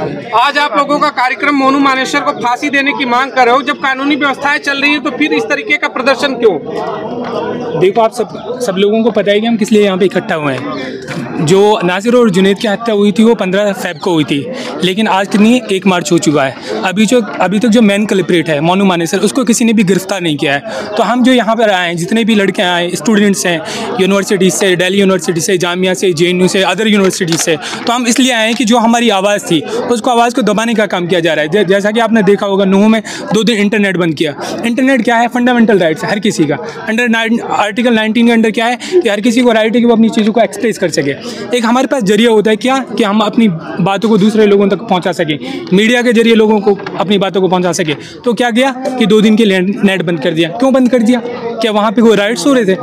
आज आप लोगों का कार्यक्रम मोनू मानेसर को फांसी देने की मांग कर रहे हो, जब कानूनी व्यवस्थाएं चल रही है तो फिर इस तरीके का प्रदर्शन क्यों? देखो, आप सब लोगों को पता है कि हम किस लिए यहाँ पे इकट्ठा हुए हैं। जो नासिर और जुनैद की हत्या हुई थी वो 15 फ़रवरी को हुई थी, लेकिन आज कितनी 1 मार्च हो चुका है। अभी तक जो मेन कल्प्रेट है मोनू मानेसर, उसको किसी ने भी गिरफ्तार नहीं किया है। तो हम जो यहाँ पर आए हैं, जितने भी लड़के आए, स्टूडेंट्स हैं यूनिवर्सिटी से, दिल्ली यूनिवर्सिटी से, जामिया से, JNU से, अदर यूनिवर्सिटी से, तो हम इसलिए आए हैं कि जो हमारी आवाज़ थी उसको आवाज़ को दबाने का काम किया जा रहा है। जैसा कि आपने देखा होगा, 9 में 2 दिन इंटरनेट बंद किया। इंटरनेट क्या है? फंडामेंटल राइट्स है हर किसी का। अंडर आर्टिकल 19 के अंडर क्या है कि हर किसी को राइट है कि वो अपनी चीज़ों को एक्सप्रेस कर सके। एक हमारे पास जरिया होता है क्या कि हम अपनी बातों को दूसरे लोगों तक पहुँचा सकें, मीडिया के जरिए लोगों को अपनी बातों को पहुँचा सके। तो क्या किया कि 2 दिन के लिए नेट बंद कर दिया। क्यों बंद कर दिया? क्या वहाँ पर कोई राइट्स हो रहे थे?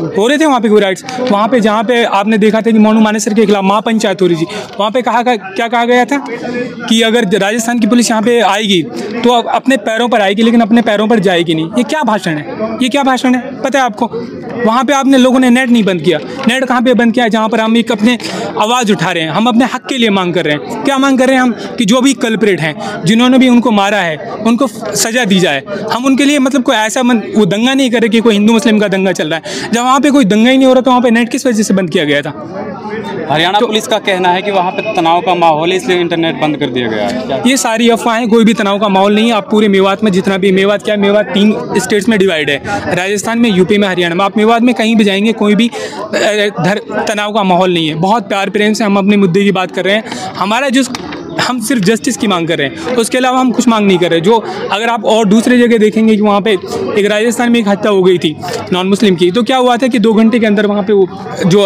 वहाँ पे कोई राइट्स, वहाँ पे जहाँ पे आपने देखा था कि मोनू मानेसर के खिलाफ महापंचायत हो रही थी, वहाँ पे क्या कहा गया था कि अगर राजस्थान की पुलिस यहाँ पे आएगी तो अपने पैरों पर आएगी, लेकिन अपने पैरों पर जाएगी नहीं। ये क्या भाषण है? ये क्या भाषण है? पता है आपको, वहाँ पे आपने लोगों ने नेट नहीं बंद किया। नेट कहाँ पे बंद किया? जहाँ पर हम एक अपने आवाज़ उठा रहे हैं, हम अपने हक़ के लिए मांग कर रहे हैं। क्या मांग कर रहे हैं हम? कि जो भी कल्प्रेट हैं, जिन्होंने भी उनको मारा है, उनको सज़ा दी जाए। हम उनके लिए मतलब कोई ऐसा वो दंगा नहीं करे कि कोई हिंदू मुस्लिम का दंगा चल रहा है। जब वहाँ पे कोई दंगा ही नहीं हो रहा, तो वहाँ पे नेट किस वजह से बंद किया गया था? हरियाणा पुलिस का कहना है कि वहाँ पे तनाव का माहौल है, इसलिए इंटरनेट बंद कर दिया गया है। ये सारी अफवाहें, कोई भी तनाव का माहौल नहीं है। आप पूरे मेवात में जितना भी, मेवात क्या है, मेवात 3 स्टेट्स में डिवाइड है, राजस्थान में, यूपी में, हरियाणा में। आप मेवात में कहीं भी जाएंगे, कोई भी तनाव का माहौल नहीं है। बहुत प्यार प्रेम से हम अपने मुद्दे की बात कर रहे हैं। हम सिर्फ जस्टिस की मांग कर रहे हैं, उसके अलावा हम कुछ मांग नहीं कर रहे। जो अगर आप और दूसरे जगह देखेंगे कि वहाँ पे एक राजस्थान में एक हत्या हो गई थी नॉन मुस्लिम की, तो क्या हुआ था कि 2 घंटे के अंदर वहाँ पे वो जो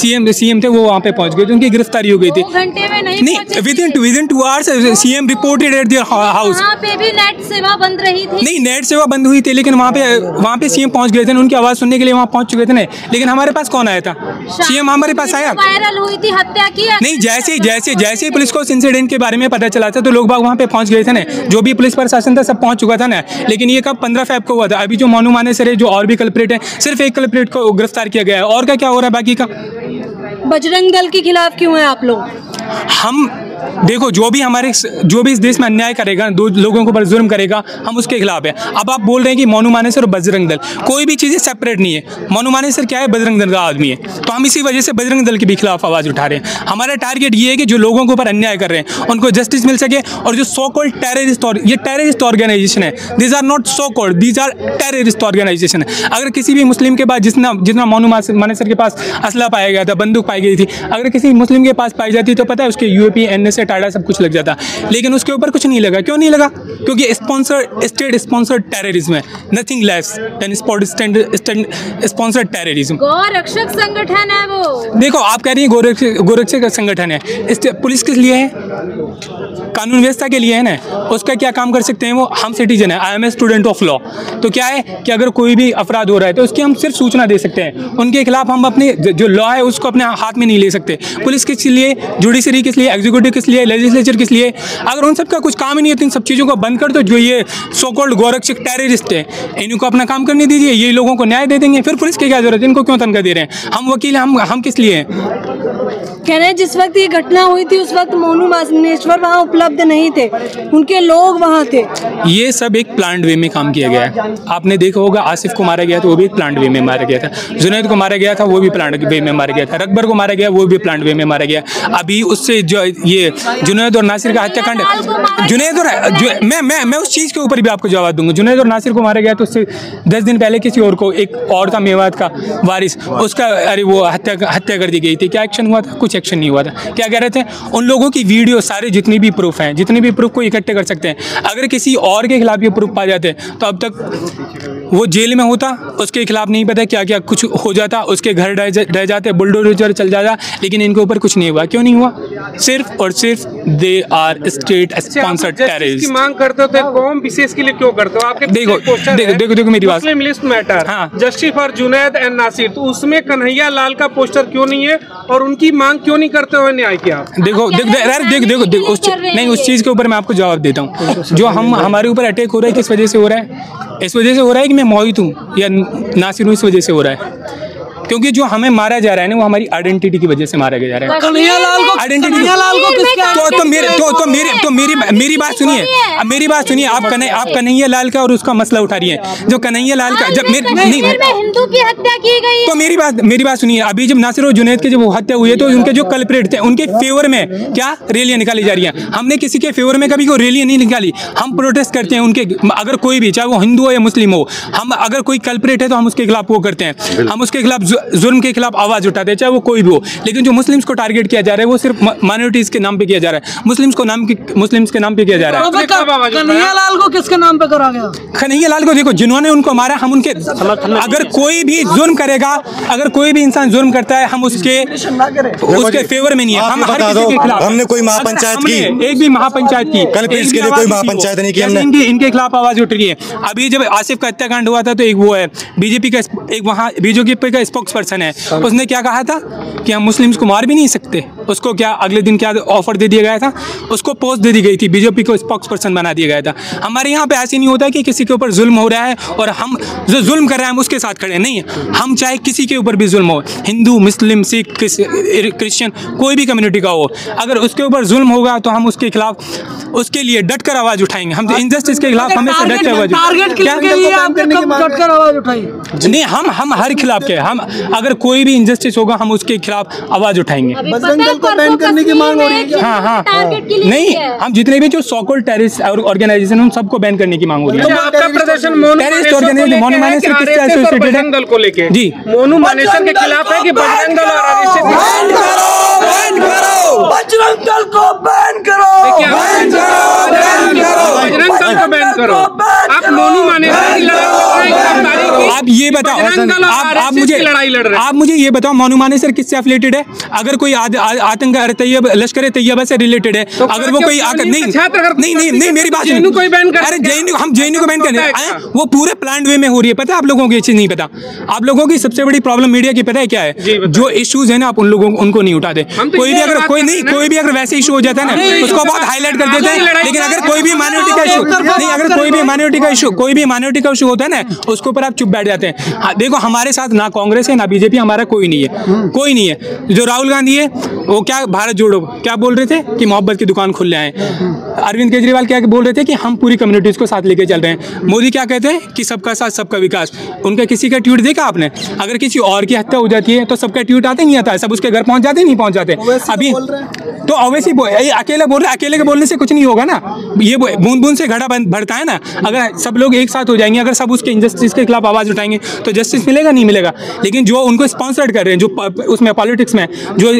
सीएम थे वो वहाँ पे पहुँच गए थे, उनकी गिरफ्तारी हो गई थी। 2 घंटे में नहीं, within 2 hours CM reported at their house. Net सेवा बंद रही थी? नहीं, नेट सेवा बंद हुई थी, लेकिन वहाँ पे CM पहुँच गए थे, उनकी आवाज़ सुनने के लिए वहाँ पहुँच चुके थे। लेकिन हमारे पास कौन आया था? CM हमारे पास आया? वायरल हुई थी हत्या की नहीं, जैसे ही पुलिस को इंसिडेंट के बारे में पता चला था तो लोग बाग वहाँ पे पहुँच गए थे ना, जो भी पुलिस प्रशासन था सब पहुँच चुका था ना। लेकिन ये कब? 15 फ़रवरी को हुआ था। अभी जो मोनू मानेसर है, जो और भी कल्प्रेट है, सिर्फ एक कल्प्रेट को गिरफ्तार किया गया है। और क्या क्या हो रहा है बाकी का? बजरंग दल के खिलाफ क्यों है आप लोग? हम देखो, जो भी इस देश में अन्याय करेगा, दो लोगों के ऊपर जुर्म करेगा, हम उसके खिलाफ है। अब आप बोल रहे हैं कि मोनू मानेसर और बजरंग दल, कोई भी चीज़ें सेपरेट नहीं है। मोनू मानेसर क्या है? बजरंग दल का आदमी है। तो हम इसी वजह से बजरंग दल के भी खिलाफ आवाज़ उठा रहे हैं। हमारा टारगेट ये है कि जो लोगों के ऊपर अन्याय कर रहे हैं उनको जस्टिस मिल सके। और जो सो कॉल्ड टेररिस्ट, ये टेररिस्ट ऑर्गेनाइजेशन है, these are not so called, these are terrorist organisation है। अगर किसी भी मुस्लिम के पास जितना मोनू मानेसर के पास असला पाया गया था, बंदूक पाई गई थी, अगर किसी मुस्लिम के पास पाई जाती तो पता है उसके UAP, NSA, टाटा सब कुछ लग जाता, लेकिन उसके ऊपर कुछ नहीं लगा। क्यों नहीं लगा? क्योंकि स्टेट स्पॉन्सर्ड टेररिज्म है, nothing less than sponsored terrorism. गोरक्षक संगठन है वो। देखो, आप कह रही हैं गोरक्षक संगठन है, पुलिस किस लिए है? कानून व्यवस्था के लिए है ना। उसका क्या काम कर सकते हैं वो? हम सिटीजन है, I am a student of law. तो क्या है कि अगर कोई भी अपराध हो रहा है तो उसकी हम सिर्फ सूचना दे सकते हैं, उनके खिलाफ हम अपने जो लॉ है उसको अपने हाथ में नहीं ले सकते। पुलिस किस लिए, जुडिशरी किस लिए, एग्जीक्यूटिव किस लिए, लेजिस्लेचर किस लिए? अगर उन सब का कुछ काम ही नहीं है तो इन सब चीज़ों को बंद कर दो। जो ये सो कॉल्ड गोरक्षक टेररिस्ट है, इनको अपना काम करने दीजिए, ये लोगों को न्याय दे देंगे। फिर पुलिस की क्या जरूरत है? इनको क्यों तनख्वाह दे रहे हैं? हम वकील हैं, हम किस लिए हैं? कह रहे हैं जिस वक्त ये घटना हुई थी उस वक्त मोनू मानेसर वहाँ उपलब्ध नहीं थे, उनके लोग वहाँ थे। ये सब एक प्लांट वे में काम किया गया है। आपने देखा होगा, आसिफ को मारा गया था, वो भी एक प्लांट वे में मारा गया था। जुनैद को मारा गया था, वो भी प्लांट वे में मारा गया था। रकबर को मारा गया, वो भी प्लांट वे में मारा गया। अभी उससे जो ये जुनैद और नासिर का हत्याकांड, जुनैद और मैं उस चीज़ के ऊपर भी आपको जवाब दूंगा। जुनैद और नासिर को मारा गया तो उससे 10 दिन पहले किसी और को, एक और था मेवात का वारिस, उसका अरे वो हत्या कर दी गई थी। क्या एक्शन हुआ था? कुछ एक्शन नहीं हुआ था। क्या कह रहे थे? उन लोगों की वीडियो, सारे जितनी भी प्रूफ हैं, जितने भी प्रूफ को इकट्ठे कर सकते हैं। अगर किसी और के खिलाफ ये प्रूफ पा जाते तो अब तक वो जेल में होता, उसके खिलाफ नहीं पता क्या क्या कुछ हो जाता, उसके घर ढह जाते, बुलडोजर चल जाता, लेकिन इनके ऊपर कुछ नहीं हुआ। क्यों नहीं हुआ? सिर्फ और सिर्फ they are state sponsored terrorist की मांग करते हो तो कौन विशेष के लिए क्यों करते हो? आपके देखो देखो देखो देखो मेरी बात, मुस्लिम लिस्ट मैटर, हाँ, justice for Junaid and Nasir, तो उसमें कन्हैया लाल का पोस्टर क्यों नहीं है और उनकी मांग क्यों नहीं करते हो न्याय की? आप देखो देखो नहीं, उस चीज़ के ऊपर मैं आपको जवाब देता हूँ। जो हमारे ऊपर अटैक हो रहा है किस वजह से हो रहा है? इस वजह से हो रहा है कि मैं मोहित हूँ या नासिर हूँ, इस वजह से हो रहा है। क्योंकि जो हमें मारा जा रहा है ना वो हमारी आइडेंटिटी की वजह से मारा जा रहा है। मेरी बात सुनिए, आप कन्हैया लाल का और उसका मसला उठा रही है। जो कन्हैया लाल का जब हिंदू की हत्या की गई तो मेरी बात सुनिए, अभी जब नासिर और जुनैद के जब हत्या हुई है तो उनके जो कल्प्रेट थे उनके फेवर में क्या रैलियां निकाली जा रही है। हमने किसी के फेवर में कभी कोई रैलियां नहीं निकाली। हम प्रोटेस्ट करते हैं उनके, अगर कोई भी चाहे वो हिंदू हो या मुस्लिम हो, हम अगर कोई कल्प्रेट है तो हम उसके खिलाफ वो करते हैं, हम उसके खिलाफ जुर्म के खिलाफ आवाज उठाते हैं चाहे वो कोई भी हो। लेकिन जो मुस्लिम्स को टारगेट किया जा रहा है वो सिर्फ माइनॉरिटीज के नाम पे किया जा रहा है, मुस्लिम्स के नाम पे किया जा रहा है। कन्हैया लाल को किसके नाम पे करा गया? कन्हैया लाल को देखो जिन्होंने उनको मारा, हम उनके अगर कोई भी जुर्म करेगा, अगर कोई भी इंसान जुर्म करता है हम उसके फेवर में नहीं है। हम हर किसी के खिलाफ, हमने कोई महापंचायत की, एक भी महापंचायत की कल्प्रेट्स के लिए कोई महापंचायत नहीं की, हमने इनके खिलाफ आवाज उठ रही है। अभी जब आसिफ का हत्याकांड हुआ था तो एक वो है बीजेपी का, एक वहाँ बीजेपी का स्पोक्स पर्सन है, उसने क्या कहा था कि हम मुस्लिम्स को मार भी नहीं सकते। उसको क्या अगले दिन क्या ऑफर दे दिया गया था, उसको पोस्ट दे दी गई थी, बीजेपी को स्पोक्स पर्सन बना दिया गया था। हमारे यहाँ पे ऐसे नहीं होता कि किसी के ऊपर जुल्म हो रहा है और हम जो जुल्म कर रहे हैं हम उसके साथ खड़े हैं, नहीं, हम चाहे किसी के ऊपर भी जुल्म हो, हिंदू मुस्लिम सिख क्रिश्चियन कोई भी कम्युनिटी का हो, अगर उसके ऊपर जुल्म होगा तो हम उसके खिलाफ उसके लिए डट कर आवाज उठाएंगे। हम इनजस्टिस के खिलाफ हमेशा डट कर आवाज उठाएंगे, नहीं हम हर खिलाफ के, हम अगर कोई भी इनजस्टिस होगा हम उसके खिलाफ आवाज उठाएंगे। नहीं, हम जितने भी जो सॉकॉल्ड टेररिस्ट ऑर्गेनाइजेशन उन सबको बैन करने की मांग हो रही है। जी मोनू मानेसर के खिलाफ है कि बजरंग दल और आरएसएस बजरंग दल को बैन करो, बजरंग दल को बैन करो। आप मोनू मानेसर की लड़ाई लड़ रहे हैं, आप ये बताओ, आप मुझे ये बताओ मोनू मानेसर किससे एफिलेटेड है? अगर कोई आतंक लश्कर-ए-तैयबा से रिलेटेड है, अगर वो कोई नहीं, मेरी बात सुनो, अरे जेएनयू, हम जेएनयू को बैन कर रहे हैं, वो पूरे प्लान्ड वे में हो रही है। पता है आप लोगों को ये चीज नहीं पता? आप लोगों की सबसे बड़ी प्रॉब्लम मीडिया की पता है क्या है? जो इश्यूज है ना आप उन लोगों उनको नहीं उठाते। कोई भी अगर कोई भी वैसे इशू हो जाता है ना उसको बहुत हाईलाइट कर देते हैं, लेकिन अगर कोई भी माइनॉरिटी का इशू होता है ना उसके ऊपर आप चुप बैठ जाते हैं। देखो हमारे साथ ना कांग्रेस है ना बीजेपी, हमारा कोई नहीं है, कोई नहीं है। जो राहुल गांधी है वो क्या भारत जोड़ो क्या बोल रहे थे कि मोहब्बत की दुकान खुल जाए, अरविंद केजरीवाल क्या बोल रहे थे कि हम पूरी कम्युनिटीज को साथ लेके चल रहे हैं, मोदी क्या कहते हैं कि सबका साथ सबका विकास। उनका किसी का ट्वीट देखा आपने? अगर किसी और की हत्या हो जाती है तो सबका ट्वीट आते नहीं आता है, सब उसके घर पहुंच जाते नहीं पहुंच जाते। अभी तो ऑब्वियसली अकेले बोल रहे, अकेले के बोलने से कुछ नहीं होगा ना, ये बूंद बूंद से घड़ा भरता है ना। अगर सब लोग एक साथ हो जाएंगे, अगर सब उसके इनजस्टिस के खिलाफ आवाज उठाएंगे तो जस्टिस मिलेगा नहीं मिलेगा। लेकिन जो उनको स्पॉन्सर्ड कर रहे हैं, जो उसमें पॉलिटिक्स में, जो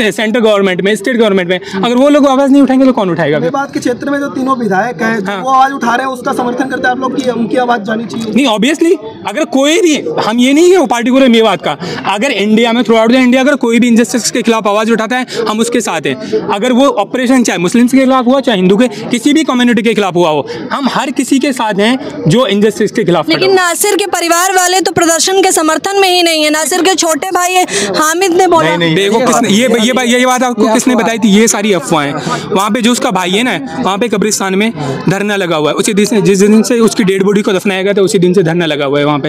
सेंट्रल गवर्नमेंट में स्टेट गवर्नमेंट में, अगर वो लोग आवाज नहीं उठाएंगे तो कौन उठाएगा? बात के क्षेत्र में जो तीनों विधायक हैं वो आवाज उठा रहे हैं, उसका समर्थन करते हैं आप लोग कि उनकी आवाज जानी चाहिए? नहीं, ऑब्वियसली अगर कोई भी, हम ये नहीं है पर्टिकुलर मेवात का, अगर इंडिया में थ्रू आउट द इंडिया अगर कोई भी इनजस्टिस के खिलाफ आवाज उठाता है हम उसके साथ हैं। अगर वो ऑपरेशन चाहे मुस्लिम्स के खिलाफ हुआ चाहे हिंदू के किसी भी कम्युनिटी के खिलाफ हुआ हो, हम हर किसी के साथ हैं जो इनजस्टिस के खिलाफ। लेकिन नासिर के परिवार वाले तो प्रदर्शन के समर्थन में ही नहीं है, नासिर के छोटे भाई हामिद ने बोला। देखो किसने ये बात आपको किसने बताई थी? ये सारी अफवाहें, वहाँ पे जो उसका भाई है ना वहाँ पे कब्रिस्तान में धरना लगा हुआ है, उसी दिन जिस दिन से उसकी डेड बॉडी को दफनाया गया था उसी दिन से धरना लगा हुआ है वहाँ पे।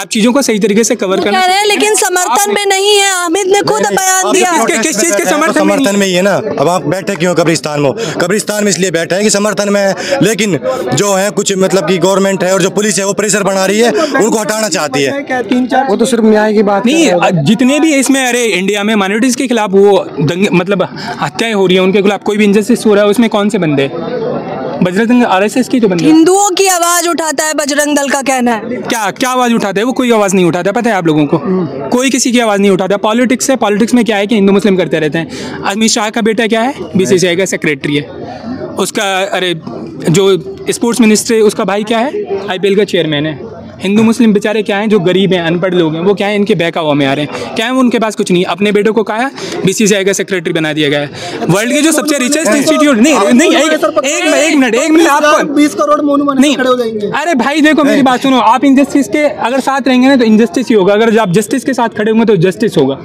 आप चीजों को सही तरीके से कवर करना है, लेकिन समर्थन में नहीं है। हामिद ने खुद बयान दिया, किस चीज के समर्थन में ही है ना। अब आप बैठे क्यों कब्रिस्तान में? कब्रिस्तान में इसलिए बैठे हैं कि समर्थन में है, लेकिन जो है कुछ मतलब कि गवर्नमेंट है और जो पुलिस है वो प्रेशर बना रही है, उनको हटाना चाहती है। वो तो सिर्फ न्याय की बात नहीं, जितने भी इसमें अरे इंडिया में माइनॉरिटीज के खिलाफ वो दंगे मतलब हत्याएं हो रही है, उनके खिलाफ कोई भी इंजस्टिस हो रहा है, उसमें कौन से बंदे? बजरंग दल आरएसएस की जो बंदे, हिंदुओं की आवाज उठाता है बजरंग दल का कहना है। क्या क्या आवाज उठाता है वो? कोई आवाज नहीं उठाता। पता है आप लोगों को, कोई किसी की आवाज नहीं उठाता। पॉलिटिक्स है, पॉलिटिक्स में क्या है कि हिंदू मुस्लिम करते रहते हैं। अमित शाह का बेटा क्या है? बीसीसीआई का सेक्रेटरी है। उसका अरे जो स्पोर्ट्स मिनिस्टर है उसका भाई क्या है? आईपीएल का चेयरमैन है। हिंदू मुस्लिम बेचारे क्या हैं, जो गरीब हैं, अनपढ़ लोग हैं, वो क्या है इनके बहकावा में आ रहे हैं। क्या है उनके पास कुछ नहीं, अपने बेटों को कहा बीसीसीआई का सेक्रेटरी बना दिया गया है। वर्ल्ड के जो सबसे रिचेस्ट इंस्टीट्यूट, नहीं एक मिनट आपको 20 करोड़ मोनू नहीं खड़े हो जाएंगे। अरे भाई देखो मेरी बात सुनो, आप इनजस्टिस के अगर साथ रहेंगे ना तो इनजस्टिस ही होगा, अगर आप जस्टिस के साथ खड़े होंगे तो जस्टिस होगा।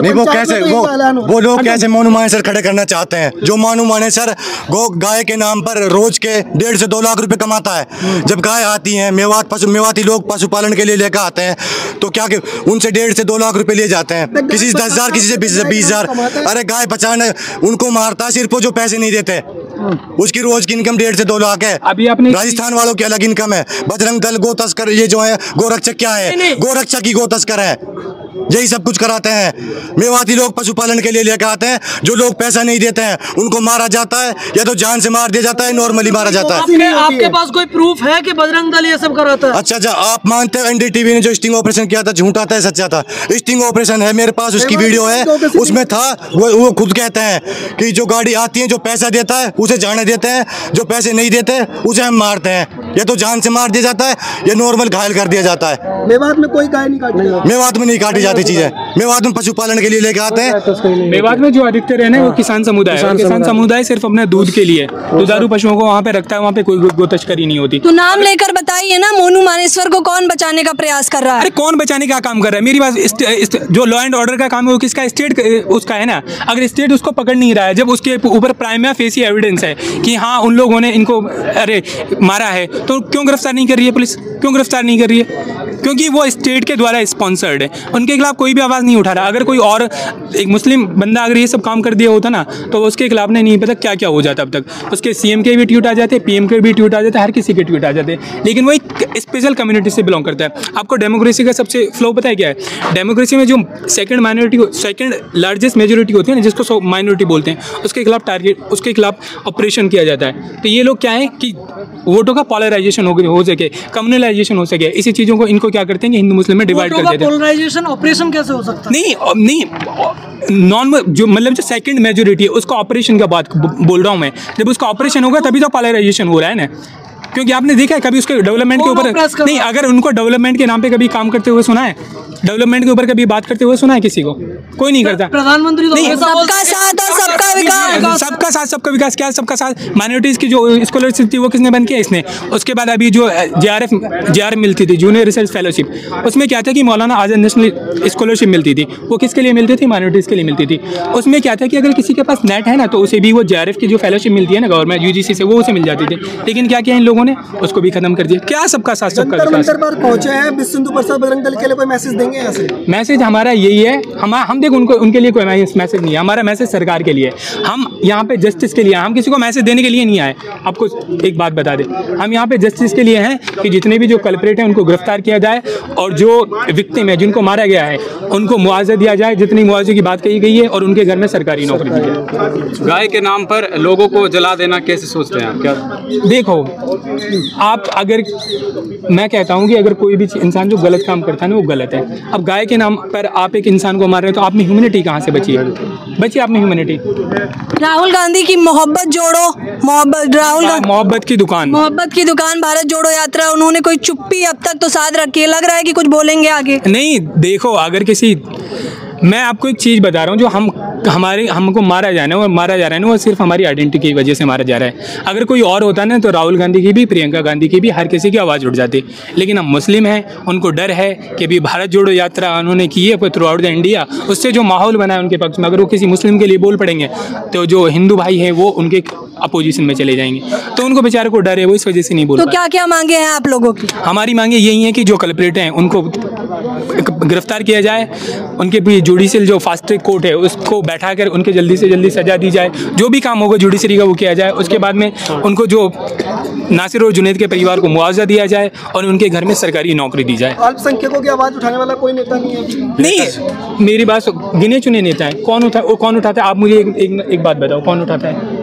नहीं वो कैसे वो लोग कैसे मोनू मानेसर खड़े करना चाहते हैं? जो मोनू मानेसर गो गाय के नाम पर रोज के 1.5 से 2 लाख रुपए कमाता है, जब गाय आती है मेवात साथी लोग पशुपालन के लिए लेकर आते हैं तो क्या उनसे 1.5 से 2 लाख रुपए लिए जाते हैं, किसी से 10,000, किसी से 20,000। अरे गाय बचाने उनको मारता है सिर्फ जो पैसे नहीं देते, उसकी रोज की इनकम 1.5 से 2 लाख है। अभी आपने राजस्थान वालों की अलग इनकम है। बजरंग दल गो तस्कर, ये जो है गोरक्षक क्या है, गोरक्षक ही गो तस्कर है, यही सब कुछ कराते हैं। मेवाती लोग पशुपालन के लिए लेकर आते हैं, जो लोग पैसा नहीं देते हैं उनको मारा जाता है, या तो जान से मार दिया जाता है, नॉर्मली मारा जाता है। आपके पास कोई प्रूफ है कि बजरंग दल ये सब कराता है? अच्छा, आप मानते हो एनडीटीवी ने जो स्टिंग ऑपरेशन किया था झूठा था सच्चा था? स्टिंग ऑपरेशन है मेरे पास, उसकी वीडियो है, उसमें था। वो खुद कहते हैं कि जो गाड़ी आती है जो पैसा देता है उसे जाने देते हैं, जो पैसे नहीं देते उसे हम मारते हैं, या तो जान से मार दिया जाता है या नॉर्मल घायल कर दिया जाता है। मेवात में कोई गाय नहीं काटी जाती, मेवात में नहीं काटी जाती चीजें, मेवात में पशुपालन के लिए लेके आते हैं। मेवात में जो अधिकतर है ना वो किसान समुदाय है, किसान समुदाय सिर्फ अपने दूध के लिए दुधारू पशुओं को वहाँ पे रखता है, वहाँ पे कोई गोतश्करी नहीं होती। तो नाम लेकर बताइए ना, मोनू मानेसर को कौन बचाने का प्रयास कर रहा है? अरे कौन बचाने का काम कर रहा है? मेरी बात, जो लॉ एंड ऑर्डर का काम है वो किसका? स्टेट उसका है ना। अगर स्टेट उसको पकड़ नहीं रहा है, जब उसके ऊपर प्राइमा फेसी एविडेंस है कि हाँ उन लोगों ने इनको अरे मारा है, तो क्यों गिरफ्तार नहीं कर रही है पुलिस, क्यों गिरफ्तार नहीं कर रही है? क्योंकि वो स्टेट के द्वारा स्पॉन्सर्ड है, उनके खिलाफ कोई भी आवाज़ नहीं उठा रहा। अगर कोई और एक मुस्लिम बंदा अगर ये सब काम कर दिया होता ना तो उसके खिलाफ नहीं पता क्या क्या हो जाता अब तक। उसके सीएम के भी ट्वीट आ जाते, पीएम के भी ट्वीट आ जाते, हर किसी के ट्वीट आ जाते। लेकिन वो एक स्पेशल कम्युनिटी से बिलोंग करता है। आपको डेमोक्रेसी का सबसे फ्लो पता है क्या है? डेमोक्रेसी में जो सेकेंड लार्जेस्ट मेजोरिटी होती है ना, जिसको माइनॉरिटी बोलते हैं, उसके खिलाफ टारगेट, उसके खिलाफ ऑपरेशन किया जाता है। तो ये लोग क्या है कि वोटों का पॉलराइजेशन हो सके, कम्युनलाइजेशन हो सके, इसी चीज़ों को इनको क्या करते हैं कि हिंदू मुस्लिम में डिवाइड कर देते हैं। पॉलराइजेशन ऑपरेशन कैसे हो सकता है? नहीं, नॉन जो मतलब जो सेकंड मेजोरिटी है उसका ऑपरेशन का बात बोल रहा हूँ मैं। जब उसका ऑपरेशन होगा तभी तो पॉलराइजेशन हो रहा है ना, क्योंकि आपने देखा है कभी उसके डेवलपमेंट के ऊपर नहीं, अगर उनको डेवलपमेंट के नाम पे कभी काम करते हुए सुना है, डेवलपमेंट के ऊपर कभी बात करते हुए सुना है किसी को? कोई नहीं करता। प्रधानमंत्री तो सबका साथ और सबका विकास, सबका साथ सबका विकास क्या है? सबका साथ माइनॉरिटीज़ की जो स्कॉलरशिप थी वो किसने बंद किया? इसने। उसके बाद अभी जो जे आर एफ मिलती थी, जूनियर रिसर्च फेलोशिप, उसमें क्या था कि मौलाना आजाद नेशनल स्कॉलरशिप मिलती थी, वो किसके लिए मिलती थी? माइनॉरिटीज़ के लिए मिलती थी। उसमें क्या था कि अगर किसी के पास नेट है ना तो उसे भी वो JRF की जो फेलोशिप मिलती है ना गवर्नमेंट UGC से, वो उसे मिल जाती थी। लेकिन क्या किया इन लोगों ने? उसको भी खत्म कर दिया। क्या सबका साथ सबका विकास पहुंचे हैं? बिस्सुंदू परसा बजरंग दल के लिए कोई मैसेज देंगे? ऐसे मैसेज हमारा यही है, हम देखो उनको उनके लिए कोई मैसेज नहीं है, हमारा मैसेज सरकार के लिए। हम यहाँ पे जस्टिस के लिए, हम किसी को मैसेज देने के लिए नहीं आए। आपको एक बात बता दें, हम यहाँ पे जस्टिस के लिए हैं कि जितने भी जो कल्परेट हैं उनको गिरफ्तार किया जाए, और जो विक्टिम है जिनको मारा गया है उनको मुआवजा दिया जाए, जितनी मुआवजे की बात कही गई है, और उनके घर में सरकारी नौकरी दी जाए। गाय के नाम पर लोगों को जला देना कैसे सोचते हैं आप? क्या देखो आप, अगर मैं कहता हूँ कि अगर कोई भी इंसान जो गलत काम करता है ना वो गलत है। अब गाय के नाम पर आप एक इंसान को मार रहे हो तो आप में ह्यूमैनिटी कहाँ से बची है? बची आप में ह्यूमैनिटी? राहुल गांधी की मोहब्बत जोड़ो, मोहब्बत राहुल गांधी मोहब्बत की दुकान भारत जोड़ो यात्रा, उन्होंने कोई चुप्पी अब तक तो साध रखी है, लग रहा है कि कुछ बोलेंगे आगे। नहीं देखो, अगर किसी, मैं आपको एक चीज़ बता रहा हूँ, जो हमको मारा जाना है और मारा जा रहा है ना, वो सिर्फ हमारी आइडेंटिटी की वजह से मारा जा रहा है। अगर कोई और होता ना तो राहुल गांधी की भी, प्रियंका गांधी की भी, हर किसी की आवाज़ उठ जाती। लेकिन हम मुस्लिम हैं, उनको डर है कि भी भारत जोड़ो यात्रा उन्होंने की है थ्रू आउट द इंडिया, उससे जो माहौल बना है उनके पक्ष में, अगर वो किसी मुस्लिम के लिए बोल पड़ेंगे तो जो हिंदू भाई हैं वो उनके अपोजिशन में चले जाएंगे, तो उनको बेचारे को डर है, वो इस वजह से नहीं बोल। तो क्या क्या मांगे हैं आप लोगों की? हमारी मांगे यही है कि जो कल्परेट हैं उनको गिरफ्तार किया जाए, उनके भी जुडिशियल जो फास्ट ट्रैक कोर्ट है उसको बैठा कर उनके जल्दी से जल्दी सजा दी जाए, जो भी काम होगा जुडिशरी का वो किया जाए। उसके बाद में उनको, जो नासिर और जुनैद के परिवार को, मुआवजा दिया जाए और उनके घर में सरकारी नौकरी दी जाए। अल्पसंख्यकों की आवाज़ उठाने वाला कोई नेता नहीं है? नहीं, मेरी बात, गिने चुने नेता है। कौन उठाता है? आप मुझे एक बात बताओ, कौन उठाता है